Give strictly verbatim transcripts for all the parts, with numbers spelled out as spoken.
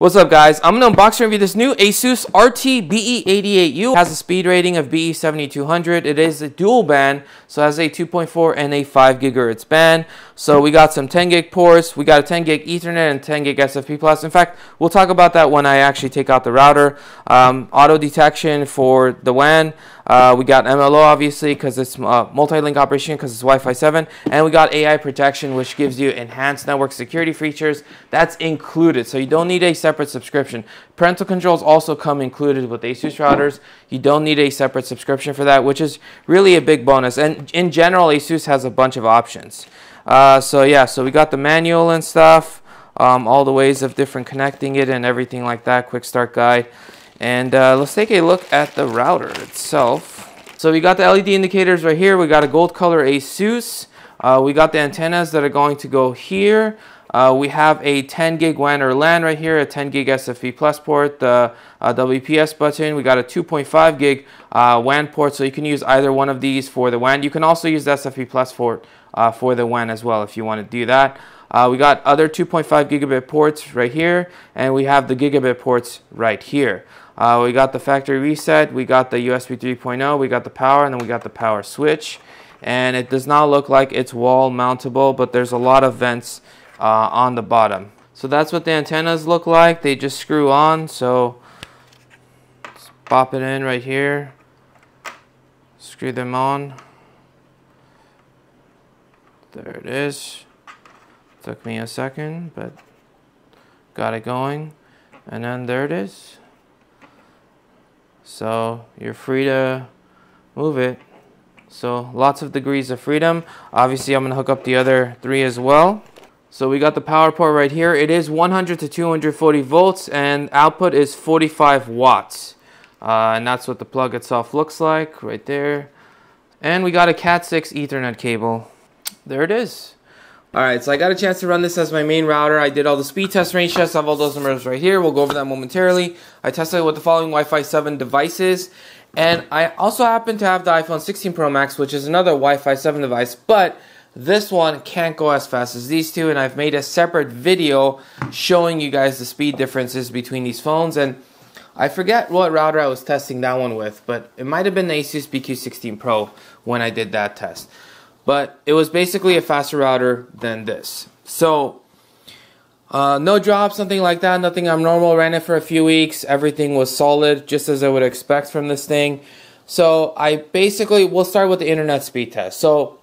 What's up guys, I'm going to unbox and review this new Asus R T B E eighty-eight U. It has a speed rating of B E seventy-two hundred. It is a dual band, so it has a two point four and a five gigahertz band. So we got some ten gig ports, we got a ten gig Ethernet and ten gig S F P plus. In fact, we'll talk about that when I actually take out the router. Um, auto detection for the W A N. Uh, we got M L O obviously because it's uh, multi-link operation because it's Wi-Fi seven. And we got A I protection, which gives you enhanced network security features. That's included, so you don't need a separate subscription. Parental controls also come included with Asus routers. You don't need a separate subscription for that, which is really a big bonus. And in general, Asus has a bunch of options. Uh, so yeah, so we got the manual and stuff, um, all the ways of different connecting it and everything like that, quick start guide. And uh, let's take a look at the router itself. So we got the L E D indicators right here. We got a gold color Asus. Uh, we got the antennas that are going to go here. Uh, we have a ten gig W A N or LAN right here, a ten gig S F P plus port, the uh, W P S button. We got a two point five gig uh, W A N port, so you can use either one of these for the W A N. You can also use the S F P plus port uh, for the W A N as well if you want to do that. Uh, we got other two point five gigabit ports right here, and we have the gigabit ports right here. Uh, we got the factory reset, we got the U S B three point oh, we got the power, and then we got the power switch. And it does not look like it's wall mountable, but there's a lot of vents Uh, on the bottom. So that's what the antennas look like. They just screw on, so just pop it in right here, screw them on. There it is. Took me a second, but got it going. And then there it is. So you're free to move it. So lots of degrees of freedom. Obviously I'm gonna hook up the other three as well. So we got the power port right here. It is one hundred to two hundred forty volts and output is forty-five watts. Uh, and that's what the plug itself looks like right there. And we got a cat six Ethernet cable. There it is. All right, so I got a chance to run this as my main router. I did all the speed tests, range tests, I have all those numbers right here. We'll go over that momentarily. I tested it with the following Wi-Fi seven devices. And I also happen to have the iPhone sixteen Pro Max, which is another Wi-Fi seven device, but this one can't go as fast as these two, and I've made a separate video showing you guys the speed differences between these phones. And I forget what router I was testing that one with, but it might have been the Asus B Q sixteen Pro when I did that test. But it was basically a faster router than this. So uh, no drops, nothing like that, nothing abnormal. Ran it for a few weeks, everything was solid, just as I would expect from this thing. So I basically, we'll start with the internet speed test. So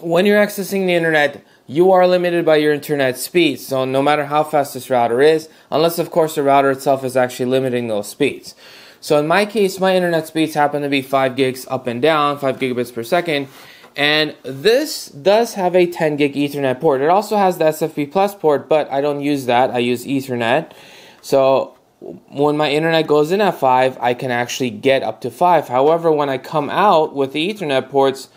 when you're accessing the internet, you are limited by your internet speed. So no matter how fast this router is, unless of course the router itself is actually limiting those speeds. So in my case, my internet speeds happen to be five gigs up and down, five gigabits per second. And this does have a ten gig Ethernet port. It also has the S F P plus port, but I don't use that. I use Ethernet. So when my internet goes in at five, I can actually get up to five. However, when I come out with the Ethernet ports,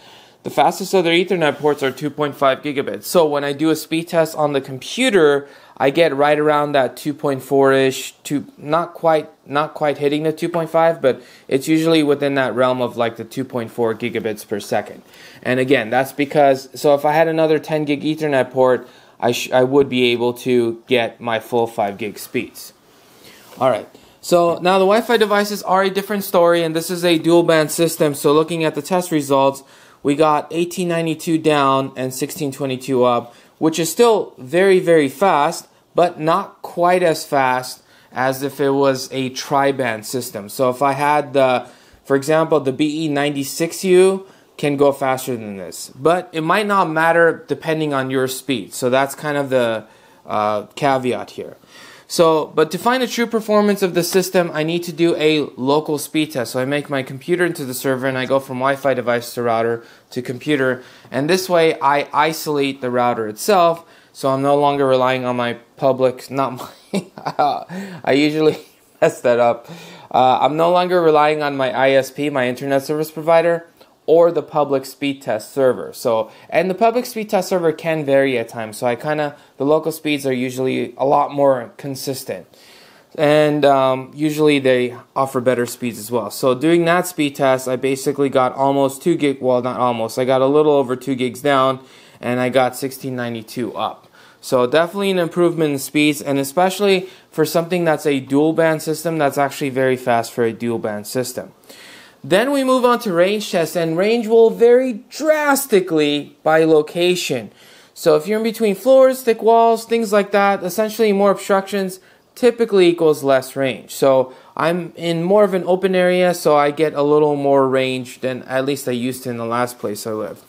the fastest other Ethernet ports are two point five gigabits. So when I do a speed test on the computer, I get right around that two point four-ish, two, not quite not quite hitting the two point five, but it's usually within that realm of like the two point four gigabits per second. And again, that's because, so if I had another ten gig Ethernet port, I, sh I would be able to get my full five gig speeds. All right. So now the Wi-Fi devices are a different story, and this is a dual band system. So looking at the test results, we got eighteen ninety-two down and sixteen twenty-two up, which is still very, very fast, but not quite as fast as if it was a tri-band system. So if I had the, for example, the B E ninety-six U can go faster than this, but it might not matter depending on your speed. So that's kind of the uh, caveat here. So, but to find the true performance of the system, I need to do a local speed test. So I make my computer into the server and I go from Wi-Fi device to router to computer. And this way I isolate the router itself. So I'm no longer relying on my public, not my, I usually mess that up. Uh, I'm no longer relying on my I S P, my internet service provider, or the public speed test server. So, and the public speed test server can vary at times. So I kind of, the local speeds are usually a lot more consistent. And um, usually they offer better speeds as well. So doing that speed test, I basically got almost two gig, well not almost, I got a little over two gigs down and I got sixteen ninety-two up. So definitely an improvement in speeds, and especially for something that's a dual band system, that's actually very fast for a dual band system. Then we move on to range tests, and range will vary drastically by location. So if you're in between floors, thick walls, things like that, essentially more obstructions typically equals less range. So I'm in more of an open area, so I get a little more range than at least I used to in the last place I lived.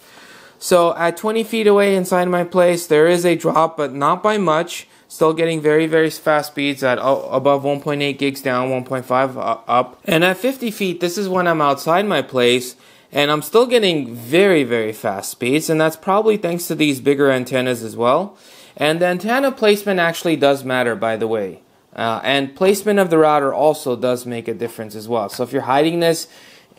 So at twenty feet away inside my place, there is a drop, but not by much. Still getting very, very fast speeds at above one point eight gigs down, one point five up. And at fifty feet, this is when I'm outside my place, and I'm still getting very, very fast speeds, and that's probably thanks to these bigger antennas as well. And the antenna placement actually does matter, by the way. Uh, and placement of the router also does make a difference as well. So if you're hiding this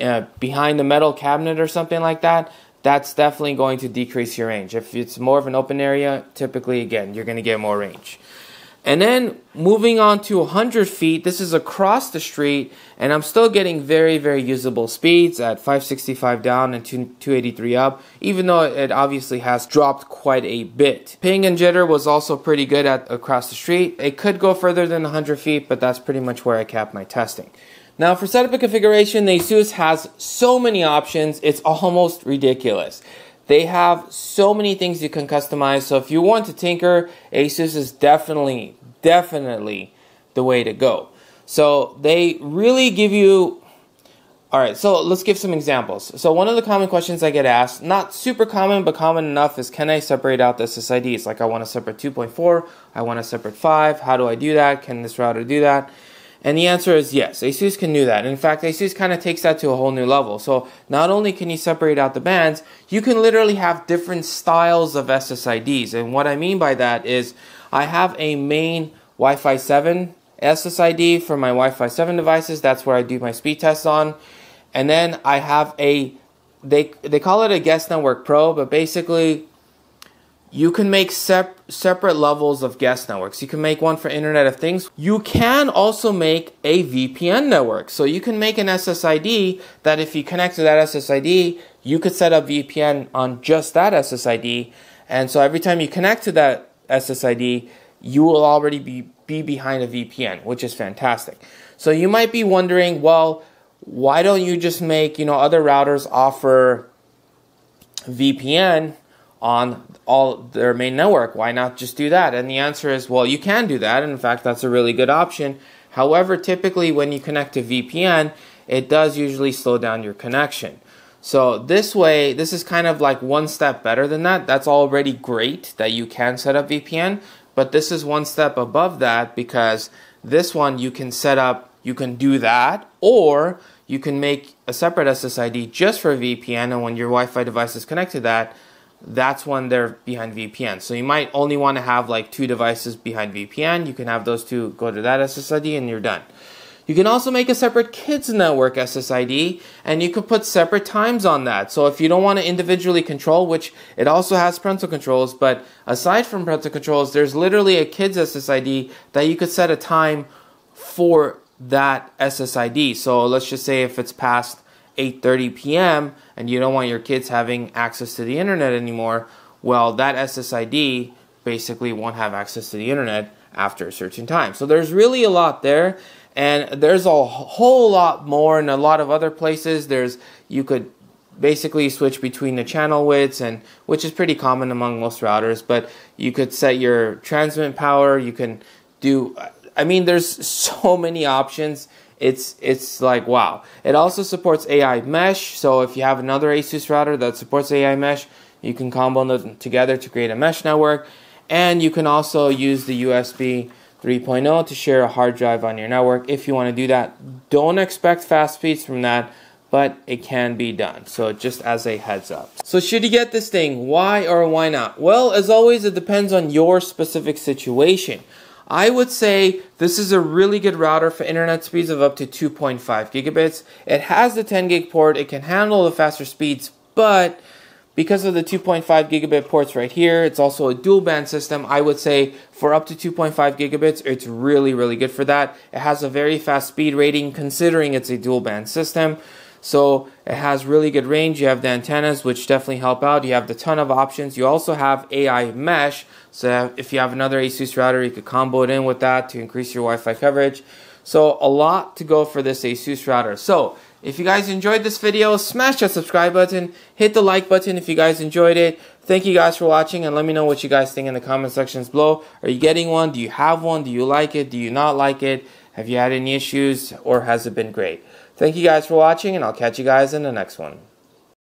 uh, behind a metal cabinet or something like that, that's definitely going to decrease your range. If it's more of an open area, typically, again, you're going to get more range. And then moving on to one hundred feet, this is across the street, and I'm still getting very, very usable speeds at five sixty-five down and two eighty-three up, even though it obviously has dropped quite a bit. Ping and jitter was also pretty good at across the street. It could go further than one hundred feet, but that's pretty much where I capped my testing. Now for setup and configuration, the ASUS has so many options, it's almost ridiculous. They have so many things you can customize, so if you want to tinker, ASUS is definitely, definitely the way to go. So they really give you, all right, so let's give some examples. So one of the common questions I get asked, not super common, but common enough, is can I separate out the S S I Ds? Like I want to separate two point four, I want to separate five, how do I do that? Can this router do that? And the answer is yes, ASUS can do that. In fact, ASUS kind of takes that to a whole new level. So not only can you separate out the bands, you can literally have different styles of S S I Ds. And what I mean by that is I have a main Wi-Fi seven S S I D for my Wi-Fi seven devices. That's where I do my speed tests on. And then I have a, they, they call it a Guest Network Pro, but basically you can make sep separate levels of guest networks. You can make one for Internet of Things. You can also make a V P N network. So you can make an S S I D that if you connect to that S S I D, you could set up V P N on just that S S I D. And so every time you connect to that S S I D, you will already be, be behind a V P N, which is fantastic. So you might be wondering, well, why don't you just make, you know, other routers offer V P N on all their main network? Why not just do that? And the answer is, well, you can do that, and in fact that's a really good option. However, typically when you connect to V P N, it does usually slow down your connection. So this way, this is kind of like one step better than that. That's already great that you can set up V P N, but this is one step above that, because this one you can set up, you can do that, or you can make a separate S S I D just for V P N, and when your Wi-Fi device is connected to that, that's when they're behind V P N. So you might only want to have like two devices behind V P N. You can have those two go to that S S I D and you're done. You can also make a separate kids network S S I D, and you can put separate times on that. So if you don't want to individually control, which it also has parental controls, but aside from parental controls, there's literally a kids S S I D that you could set a time for that S S I D. So let's just say if it's past eight thirty p m and you don't want your kids having access to the internet anymore, well, that S S I D basically won't have access to the internet after a certain time. So there's really a lot there, and there's a whole lot more in a lot of other places. There's, you could basically switch between the channel widths, and which is pretty common among most routers, but you could set your transmit power, you can do, I mean, there's so many options. It's, it's like, wow. It also supports A I mesh. So if you have another ASUS router that supports A I mesh, you can combo them together to create a mesh network. And you can also use the U S B three point oh to share a hard drive on your network if you want to do that. Don't expect fast speeds from that, but it can be done. So just as a heads up. So should you get this thing? Why or why not? Well, as always, it depends on your specific situation. I would say this is a really good router for internet speeds of up to two point five gigabits. It has the ten gig port, it can handle the faster speeds, but because of the two point five gigabit ports right here, it's also a dual band system. I would say for up to two point five gigabits, it's really, really good for that. It has a very fast speed rating considering it's a dual band system. So it has really good range. You have the antennas, which definitely help out. You have the ton of options. You also have A I mesh. So if you have another Asus router, you could combo it in with that to increase your Wi-Fi coverage. So a lot to go for this Asus router. So if you guys enjoyed this video, smash that subscribe button, hit the like button if you guys enjoyed it. Thank you guys for watching, and let me know what you guys think in the comment sections below. Are you getting one? Do you have one? Do you like it? Do you not like it? Have you had any issues, or has it been great? Thank you guys for watching, and I'll catch you guys in the next one.